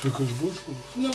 Ты хочешь больше?